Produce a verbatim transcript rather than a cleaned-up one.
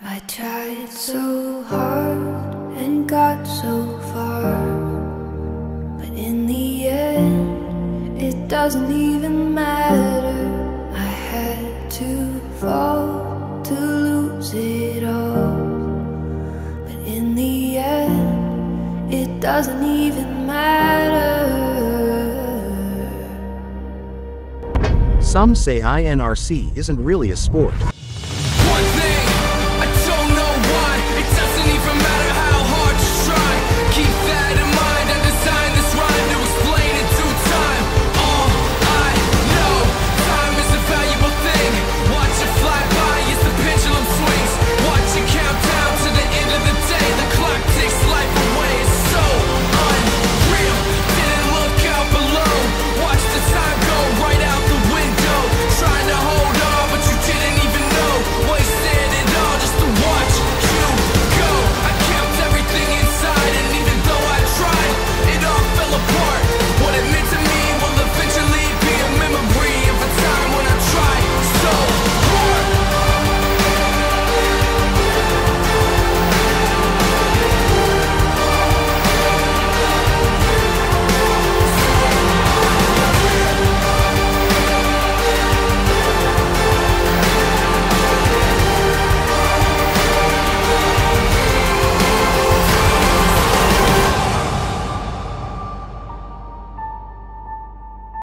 I tried so hard and got so far, but in the end, it doesn't even matter. I had to fall to lose it all, but in the end, it doesn't even matter. Some say I N R C isn't really a sport.